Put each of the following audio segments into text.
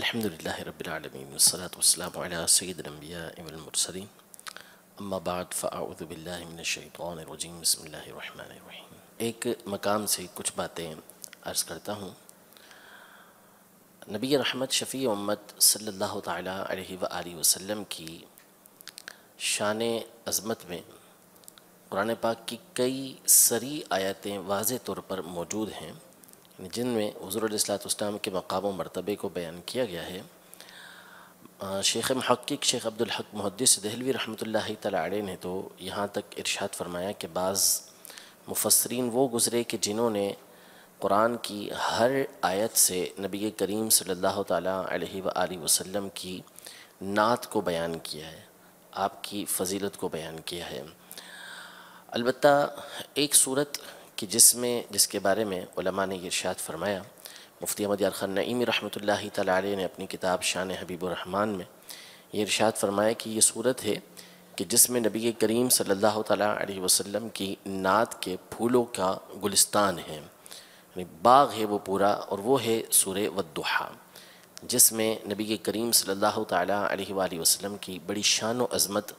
الحمد لله رب العالمين والصلاة والسلام على سيد الأنبياء والمرسلين اما بعد فاعوذ بالله من الشیطان الرجیم بسم اللہ الرحمن الرحیم. ایک مقام سے کچھ باتیں عرض کرتا ہوں. نبی رحمت شفیع امت صلی اللہ تعالی علیہ وآلہ وسلم کی شان عظمت میں قرآن پاک کی کئی صریح آیتیں واضح طور پر موجود ہیں جن میں حضور علیہ السلام کے مقام و مرتبے کو بیان کیا گیا ہے. شیخ محقق شیخ عبدالحق محدث دہلوی رحمت اللہ تعالیٰ علیہ نے تو یہاں تک ارشاد فرمایا کہ بعض مفسرین وہ گزرے کہ جنہوں نے قرآن کی ہر آیت سے نبی کریم صلی اللہ تعالیٰ علیہ وآلہ وسلم کی نعت کو بیان کیا ہے، آپ کی فضیلت کو بیان کیا ہے. البتہ ایک صورت کہ جس کے بارے میں علماء نے یہ ارشاد فرمایا، مفتی احمد یار خان نعیمی رحمت اللہ تعالیٰ علیہ نے اپنی کتاب شان حبیب الرحمن میں یہ ارشاد فرمایا کہ یہ صورت ہے کہ جس میں نبی کریم صلی اللہ تعالیٰ علیہ وسلم کی نعت کے پھولوں کا گلستان ہے، یعنی باغ ہے وہ پورا، اور وہ ہے سورہ الضحیٰ جس میں نبی کریم صلی اللہ تعالیٰ علیہ وآلہ وسلم کی بڑی شان و عظمت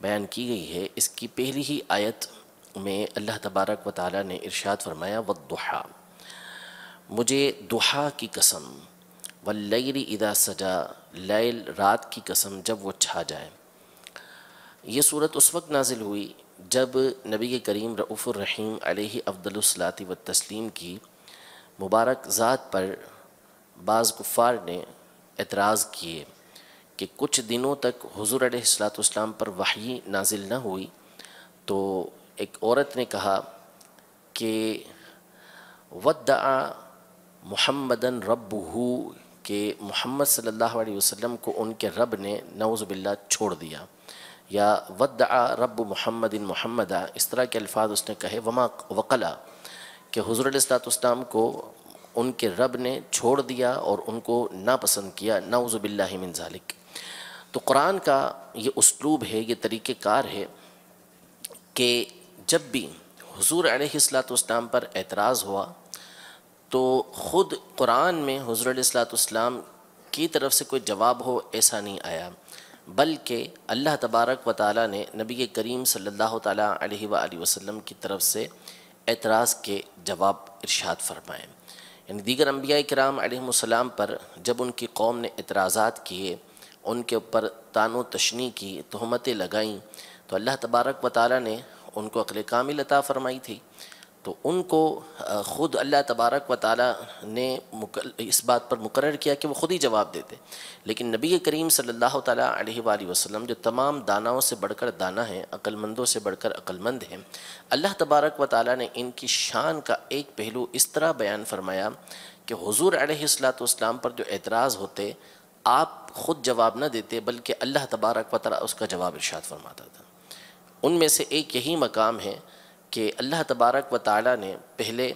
بیان کی گئی ہے. اس کی پہلی ہی آیت میں اللہ تبارک و تعالیٰ نے ارشاد فرمایا والضحیٰ، مجھے ضحیٰ کی قسم، واللیل اذا سجا، لیل رات کی قسم جب وہ چھا جائے. یہ صورت اس وقت نازل ہوئی جب نبی کریم رؤوف الرحیم علیہ افضل الصلاۃ والتسلیم کی مبارک ذات پر بعض کفار نے اعتراض کیے کہ کچھ دنوں تک حضور علیہ السلام پر وحی نازل نہ ہوئی. تو ایک عورت نے کہا کہ وَدَّعَ مُحَمَّدًا رَبُّهُ، کہ محمد صلی اللہ علیہ وسلم کو ان کے رب نے نعوذ باللہ چھوڑ دیا، یا وَدَّعَ رَبُّ مُحَمَّدٍ مُحَمَّدًا، اس طرح کے الفاظ اس نے کہے. وَقَلَا، کہ حضور علیہ السلام کو ان کے رب نے چھوڑ دیا اور ان کو ناپسند کیا، نعوذ باللہ من ذالک. تو قرآن کا یہ اسلوب ہے، یہ طریقہ کار ہے کہ جب بھی حضور علیہ السلام پر اعتراض ہوا تو خود قرآن میں حضور علیہ السلام کی طرف سے کوئی جواب ہو ایسا نہیں آیا، بلکہ اللہ تبارک و تعالیٰ نے نبی کریم صلی اللہ تعالیٰ علیہ وآلہ وسلم کی طرف سے اعتراض کے جواب ارشاد فرمائے. یعنی دیگر انبیاء کرام علیہم السلام پر جب ان کی قوم نے اعتراضات کیے، ان کے اوپر طعن و تشنیع کی، تہمتیں لگائیں، تو اللہ تبارک و تعالیٰ نے ان کو عقل کامل عطا فرمائی تھی. تو ان کو خود اللہ تبارک و تعالیٰ نے اس بات پر مقرر کیا کہ وہ خود ہی جواب دیتے، لیکن نبی کریم صلی اللہ تعالیٰ علیہ وآلہ وسلم جو تمام داناؤں سے بڑھ کر دانا ہیں، عقل مندوں سے بڑھ کر عقل مند ہیں، اللہ تبارک و تعالیٰ نے ان کی شان کا ایک پہلو اس طرح بیان فرمایا کہ حضور علیہ السلام پر جو اعتراض ہوتے آپ خود جواب نہ دیتے، بلکہ اللہ تبارک و تعالیٰ اس کا جواب ارشاد فرماتا تھا. ان میں سے ایک یہی مقام ہے کہ اللہ تبارک و تعالیٰ نے پہلے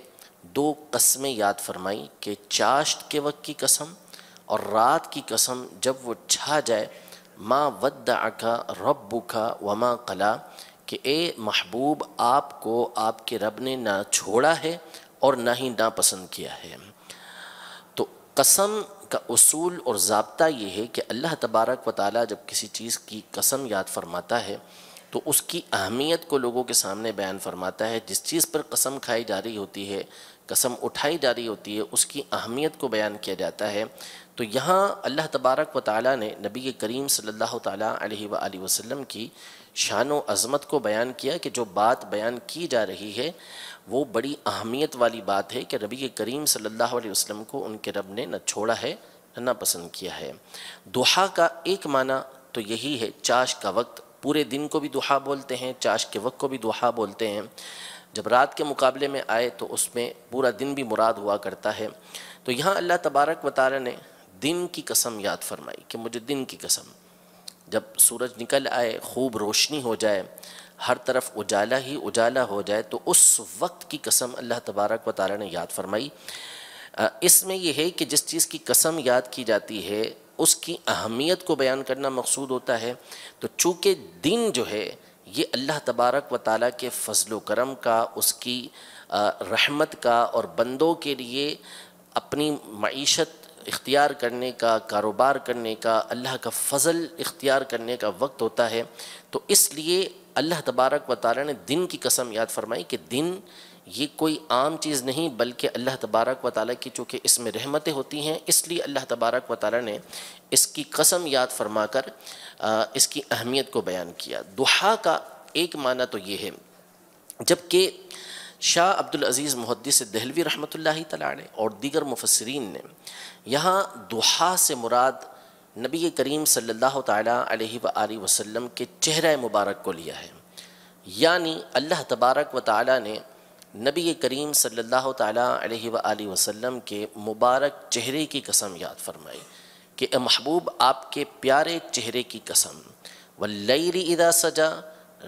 دو قسمیں یاد فرمائیں کہ چاشت کے وقت کی قسم اور رات کی قسم جب وہ چھا جائے. ما ودعک ربک وما قلا، کہ اے محبوب آپ کو آپ کے رب نے نہ چھوڑا ہے اور نہ ہی ناپسند کیا ہے. تو قسم کا اصول اور ضابطہ یہ ہے کہ اللہ تبارک و تعالیٰ جب کسی چیز کی قسم یاد فرماتا ہے تو اس کی اہمیت کو لوگوں کے سامنے بیان فرماتا ہے. جس چیز پر قسم کھائی جا رہی ہوتی ہے، قسم اٹھائی جا رہی ہوتی ہے، اس کی اہمیت کو بیان کیا جاتا ہے. تو یہاں اللہ تبارک و تعالیٰ نے نبی کریم صلی اللہ تعالیٰ علیہ وآلہ وسلم کی شان و عظمت کو بیان کیا کہ جو بات بیان کی جا رہی ہے وہ بڑی اہمیت والی بات ہے کہ نبی کریم صلی اللہ علیہ وسلم کو ان کے رب نے نہ چھوڑا ہے نہ ناپسند کیا ہے. ضحیٰ کا ایک معنی تو یہی ہے چاش کا وقت، پورے دن کو بھی ضحیٰ بولتے ہیں، چاش کے وقت کو بھی ضحیٰ بولتے ہیں. جب رات کے مقابلے میں آئے تو اس میں پورا دن بھی مراد ہوا کرتا ہے. تو یہاں اللہ تبارک و تعالیٰ نے دن کی قسم یاد فرمائی کہ مجھے دن کی قسم، جب سورج نکل آئے، خوب روشنی ہو جائے، ہر طرف اجالا ہی اجالا ہو جائے، تو اس وقت کی قسم اللہ تبارک و تعالیٰ نے یاد فرمائی. اس میں یہ ہے کہ جس چیز کی قسم یاد کی جاتی ہے اس کی اہمیت کو بیان کرنا مقصود ہوتا ہے. تو چونکہ دن جو ہے یہ اللہ تبارک و تعالیٰ کے فضل و کرم کا، اس کی رحمت کا، اور بندوں کے لیے اپنی معیشت اختیار کرنے کا، کاروبار کرنے کا، اللہ کا فضل اختیار کرنے کا وقت ہوتا ہے۔ تو اس لیے اللہ تبارک و تعالی نے دن کی قسم یاد فرمائی کہ دن یہ کوئی عام چیز نہیں، بلکہ اللہ تبارک و تعالی کی چونکہ اس میں رحمتیں ہوتی ہیں، اس لیے اللہ تبارک و تعالی نے اس کی قسم یاد فرما کر اس کی اہمیت کو بیان کیا۔ ضحیٰ کا ایک معنی تو یہ ہے، جبکہ شاہ عبدالعزیز محدث دہلوی رحمۃ اللہ تعالیٰ نے اور دیگر مفسرین نے یہاں ضحیٰ سے مراد نبی کریم صلی اللہ تعالیٰ علیہ وآلہ وسلم کے چہرہ مبارک کو لیا ہے، یعنی اللہ تبارک و تعالیٰ نے نبی کریم صلی اللہ تعالیٰ علیہ وآلہ وسلم کے مبارک چہرے کی قسم یاد فرمائی کہ اے محبوب آپ کے پیارے چہرے کی قسم۔ وَاللَّيْلِ اِذَا سَجَا،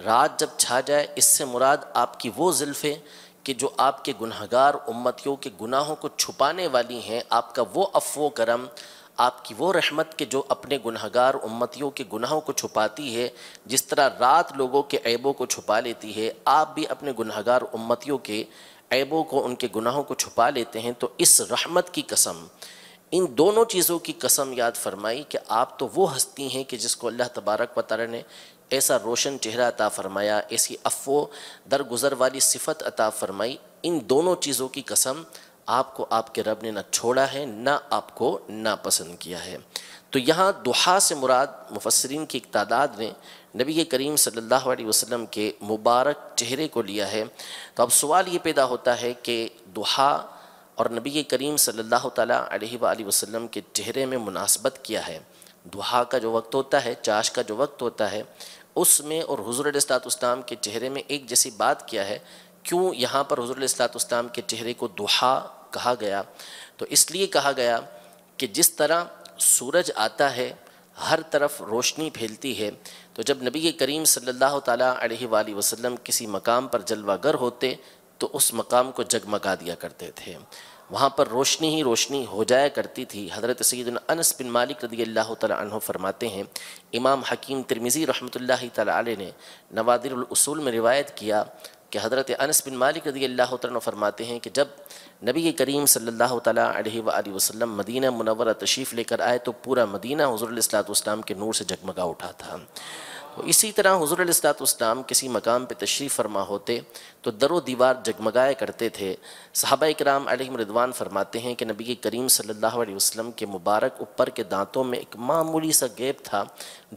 رات جب چھا جائے، اس سے مراد آپ کی وہ زلفیں کہ جو آپ کے گنہگار امتیوں کے گناہوں کو چھپانے والی ہیں، آپ کا وہ عفو و کرم، آپ کی وہ رحمت کہ جو اپنے گنہگار امتیوں کے گناہوں کو چھپاتی ہے، جس طرح رات لوگوں کے عیبوں کو چھپا لیتی ہے، آپ بھی اپنے گنہگار امتیوں کے عیبوں کو، ان کے گناہوں کو چھپا لیتے ہیں۔ تو اس رحمت کی قسم، ان دونوں چیزوں کی قسم یاد فرمائی کہ آپ تو وہ ہستی ہیں کہ جس کو اللہ تبارک و تعالی نے ایسا روشن چہرہ عطا فرمایا، ایسی عفو درگزر والی صفت عطا فرمائی۔ ان دونوں چیزوں کی قسم، آپ کو آپ کے رب نے نہ چھوڑا ہے نہ آپ کو ناپسند کیا ہے۔ تو یہاں ضحیٰ سے مراد مفسرین کی ایک تعداد نے نبی کریم صلی اللہ علیہ وسلم کے مبارک چہرے کو لیا ہے۔ تو اب سوال یہ پیدا ہوتا ہے کہ ضحیٰ اور نبی کریم صلی اللہ تعالیٰ علیہ وآلہ وسلم کے چہرے میں مناسبت کیا ہے؟ ضحیٰ کا جو وقت ہوتا ہے، چاش کا جو وقت ہوتا ہے، اس میں اور حضور علیہ السلام کے چہرے میں ایک جیسی بات کیا ہے؟ کیوں یہاں پر حضور علیہ السلام کے چہرے کو ضحیٰ کہا گیا؟ تو اس لیے کہا گیا کہ جس طرح سورج آتا ہے ہر طرف روشنی پھیلتی ہے، تو جب نبی کریم صلی اللہ تعالیٰ علیہ وآلہ وسلم کسی مقام پر جلوہ گر ہوتے تو اس مقام کو جگمگا دیا کرتے تھے، وہاں پر روشنی ہی روشنی ہو جایا کرتی تھی۔ حضرت سیدنا انس بن مالک رضی اللہ تعالی عنہ فرماتے ہیں، امام حکیم ترمذی رحمۃ اللہ تعالی علیہ نے نوادر الاصول میں روایت کیا کہ حضرت انس بن مالک رضی اللہ تعالی عنہ فرماتے ہیں کہ جب نبی کریم صلی اللہ تعالی علیہ وآلہ وسلم مدینہ منورہ تشریف لے کر آئے تو پورا مدینہ حضور علیہ السلام کے نور سے جگمگا اٹھا تھا۔ اسی طرح حضور علیہ السلام کسی مقام پر تشریف فرما ہوتے تو در و دیوار جگمگائے کرتے تھے۔ صحابہ اکرام علیہم رضوان فرماتے ہیں کہ نبی کریم صلی اللہ علیہ وسلم کے مبارک اوپر کے دانتوں میں ایک معمولی سا گیپ تھا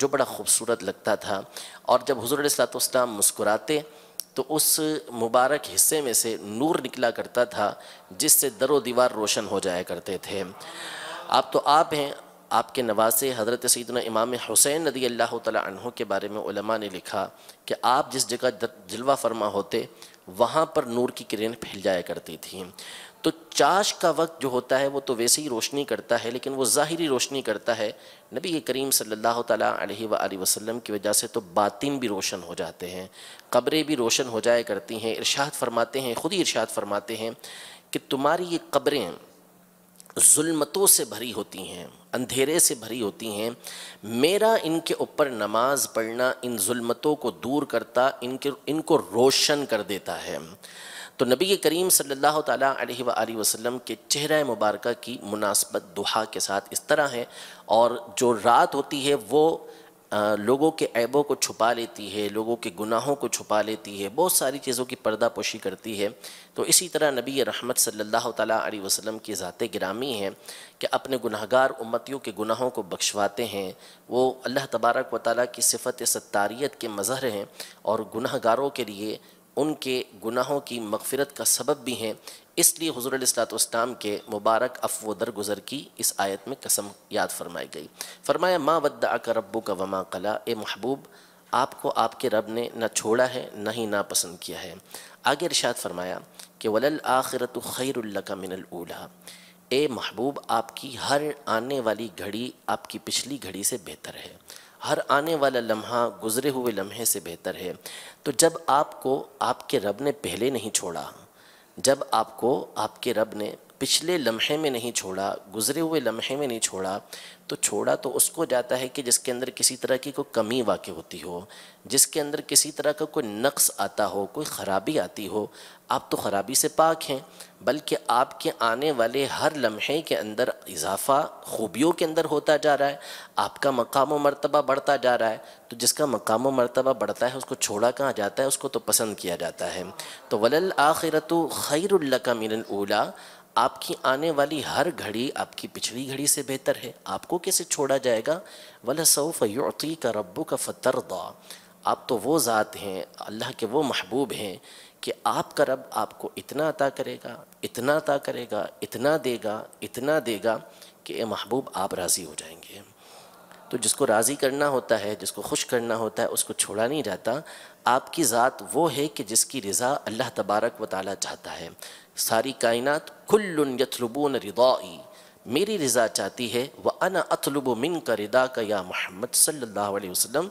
جو بڑا خوبصورت لگتا تھا، اور جب حضور علیہ السلام مسکراتے تو اس مبارک حصے میں سے نور نکلا کرتا تھا جس سے در و دیوار روشن ہو جایا کرتے تھے۔ آپ تو آپ ہیں، آپ کے نواسے حضرت سیدنا امام حسین رضی اللہ تعالی عنہ کے بارے میں علماء نے لکھا کہ آپ جس جگہ جلوہ فرما ہوتے وہاں پر نور کی کریں پھیل جایا کرتی تھی۔ تو چاش کا وقت جو ہوتا ہے وہ تو ویسے ہی روشنی کرتا ہے، لیکن وہ ظاہری روشنی کرتا ہے، نبی کریم صلی اللہ تعالیٰ علیہ وآلہ وسلم کی وجہ سے تو باطن بھی روشن ہو جاتے ہیں، قبریں بھی روشن ہو جایا کرتی ہیں۔ ارشاد فرماتے ہیں، خود ہی ارشاد فرماتے ہیں کہ تمہاری یہ قبریں ظلمتوں سے بھری ہوتی ہیں، اندھیرے سے بھری ہوتی ہیں، میرا ان کے اوپر نماز پڑھنا ان ظلمتوں کو دور کرتا، ان کو روشن کر دیتا ہے۔ تو نبی کریم صلی اللہ تعالیٰ علیہ وآلہ وسلم کے چہرہ مبارکہ کی مناسبت ضحیٰ کے ساتھ اس طرح ہے، اور جو رات ہوتی ہے وہ لوگوں کے عیبوں کو چھپا لیتی ہے، لوگوں کے گناہوں کو چھپا لیتی ہے، بہت ساری چیزوں کی پردہ پوشی کرتی ہے۔ تو اسی طرح نبی رحمت صلی اللہ تعالیٰ علیہ وسلم کی ذات گرامی ہے کہ اپنے گناہگار امتیوں کے گناہوں کو بخشواتے ہیں، وہ اللہ تبارک و تعالیٰ کی صفت ستاریت کے مظہر ہیں اور گناہگاروں کے لیے ان کے گناہوں کی مغفرت کا سبب بھی ہیں۔ اس لیے حضور علیہ السلام کے مبارک عفو و درگزر کی اس آیت میں قسم یاد فرمائی گئی۔ فرمایا مَا وَدَّعَكَ رَبُّكَ وَمَا قَلَا، اے محبوب آپ کو آپ کے رب نے نہ چھوڑا ہے نہ ہی ناپسند کیا ہے۔ آگے ارشاد فرمایا کہ وَلَلْآخِرَةُ خَيْرٌ لَكَ مِنَ الْأُولَى، اے محبوب آپ کی ہر آنے والی گھڑی آپ کی پچھلی گھڑی سے بہتر ہے، ہر آنے والا لمحہ گزرے ہوئے لمحے سے بہتر ہے۔ تو جب آپ کو آپ کے رب نے پہلے نہیں چھوڑا، جب آپ کو آپ کے رب نے पिछले लम्हे में नहीं छोड़ा, गुजरे हुए लम्हे में नहीं छोड़ा, तो छोड़ा तो उसको जाता है कि जिसके अंदर किसी तरह की कोई कमी वाक़ होती हो, जिसके अंदर किसी तरह का कोई नक्स आता हो, कोई ख़राबी आती हो। आप तो ख़राबी से पाक हैं, बल्कि आपके आने वाले हर लम्हे के अंदर इजाफ़ा ख़ूबियों के अंदर होता जा रहा है, आपका मकाम व मर्तबा बढ़ता जा रहा है। तो जिसका मकाम व मर्तबा बढ़ता है उसको छोड़ा कहाँ जाता है, उसको तो पसंद किया जाता है। तो वलल आखिरतु खैरुल लका मिनल ऊला, आपकी आने वाली हर घड़ी आपकी पिछली घड़ी से बेहतर है, आपको कैसे छोड़ा जाएगा। वलसौफ युअतीका रब्बुका फतरदा, आप तो वो ज़ात हैं, अल्लाह के वो महबूब हैं कि आपका रब आपको इतना अता करेगा, इतना अता करेगा, इतना देगा, इतना देगा कि ए महबूब आप राज़ी हो जाएंगे। तो जिसको राज़ी करना होता है, जिसको खुश करना होता है, उसको छोड़ा नहीं जाता। आपकी ज़ात वो है कि जिसकी रज़ा अल्लाह तबारक व तआला चाहता है। सारी कायनात कुल्लुन यतलबून रिदाई, मेरी रज़ा चाहती है। व अना अतलबु मिनका रिदाका या मोहम्मद सल्लल्लाहु अलैहि वसल्लम,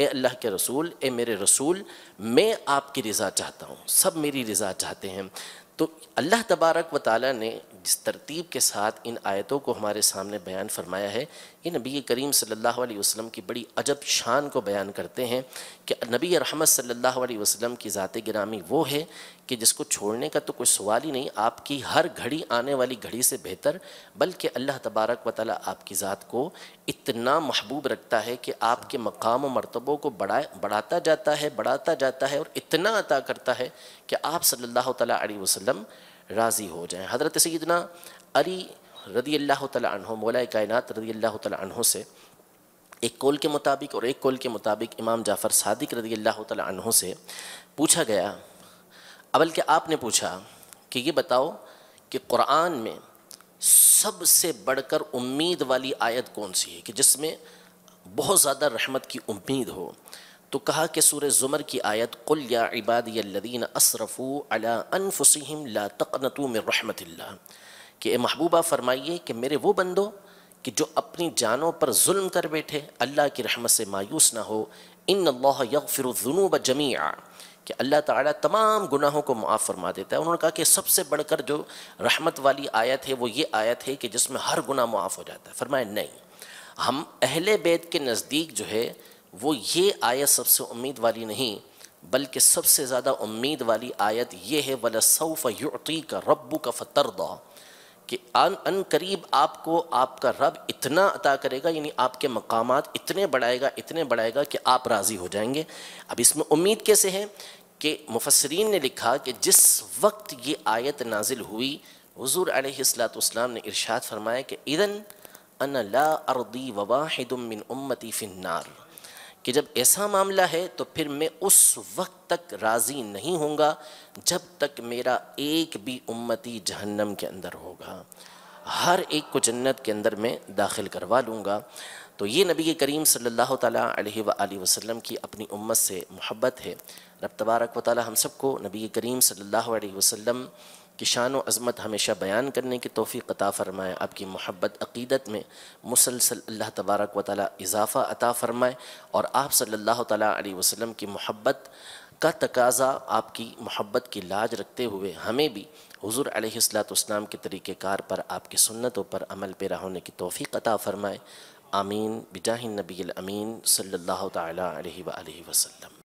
ए अल्लाह के रसूल, ए मेरे रसूल, मैं आपकी रज़ा चाहता हूँ, सब मेरी रज़ा चाहते हैं। तो अल्लाह तबारक व तआला ने जिस तरतीब के साथ इन आयतों को हमारे सामने बयान फरमाया है, ये नबी करीम सल्लल्लाहु अलैहि वसल्लम की बड़ी अजब शान को बयान करते हैं कि नबी रहमत सल्लल्लाहु अलैहि वसल्लम की ज़ात गिरामी वो है कि जिसको छोड़ने का तो कोई सवाल ही नहीं। आपकी हर घड़ी आने वाली घड़ी से बेहतर, बल्कि अल्लाह तबारक व तआला आपकी ज़ात को इतना महबूब रखता है कि आपके मकाम व मरतबों को बढ़ाता जाता है और इतना अता करता है कि आप सल्लल्लाहु अलैहि वसल्लम राज़ी हो जाएं। हज़रत सय्यदना अली रदी अल्लाह तआला अन्हु, मौलाए कायनात रदी अल्लाह तआला अन्हु से एक कौल के मुताबिक और एक कौल के मुताबिक इमाम जाफ़र सादिक रदी अल्लाह तआला अन्हु से पूछा गया, बल्कि आपने पूछा कि ये बताओ कि कुरान में सबसे बढ़कर उम्मीद वाली आयत कौन सी है कि जिसमें बहुत ज़्यादा रहमत की उम्मीद हो। तो कहा कि सूरह ज़ुमर की आयत कुल या इबादियल्लज़ीना असरफ़ू अला अनफुसिहिम ला तक़नतू मिन रहमतिल्लाह, कि ए महबूबा फरमाइए कि मेरे वो बंदो कि जो अपनी जानों पर जुल्म कर बैठे, अल्लाह की रहमत से मायूस ना हो। इन्नल्लाह यग़फ़िरुज़्ज़ुनूब जमीआ, कि अल्लाह ताला तमाम गुनाहों को माफ़ फरमा देता है। उन्होंने कहा कि सबसे बढ़कर जो रहमत वाली आयत है वो ये आयत है कि जिसमें हर गुनाह माफ़ हो जाता है। फरमाया नहीं, हम अहले बैत के नज़दीक जो है वो ये आयत सबसे उम्मीद वाली नहीं, बल्कि सबसे ज़्यादा उम्मीद वाली आयत ये है वलसौफ़ युअतीका रब्बुका फतरदा, कि अन करीब आपको आपका रब इतना अता करेगा, यानी आपके मकामात इतने बढ़ाएगा कि आप राज़ी हो जाएंगे। अब इसमें उम्मीद कैसे है कि मुफस्सरीन ने लिखा कि जिस वक्त ये आयत नाजिल हुई हुज़ूर अलैहिस्सलातु वस्सलाम ने इरशाद फरमाया कि इदन अना ला अर्दी व वाहिदुम मिन उम्मती फिन्नार, कि जब ऐसा मामला है तो फिर मैं उस वक्त तक राज़ी नहीं होऊंगा जब तक मेरा एक भी उम्मती जहन्नम के अंदर होगा, हर एक को जन्नत के अंदर मैं दाखिल करवा लूँगा। तो ये नबी करीम सल्लल्लाहु तआला अलैहि वसल्लम की अपनी उम्मत से मोहब्बत है। रब तबारक व तआला हम सबको नबी करीम सल्लल्लाहु अलैहि वसल्लम की शान व अज़मत हमेशा बयान करने की तौफ़ीक़ अता फ़रमाए, आपकी मोहब्बत अक़ीदत में मुसलसल अल्लाह तबारक व तआला इजाफ़ा अता फ़रमाए, और आप सल्लल्लाहु तआला अलैहि वसल्लम की मोहब्बत का तकाज़ा, आपकी मोहब्बत की लाज रखते हुए हमें भी हुज़ूर अलैहिस्सलातु वस्सलाम के तरीक़ेकार पर, आपकी सुन्नतों पर अमल पैरा होने की तौफ़ीक़ अता फ़रमाए। आमीन बिजाहिन नबील अमीन सल्लल्लाहु तआला अलैहि वसल्लम।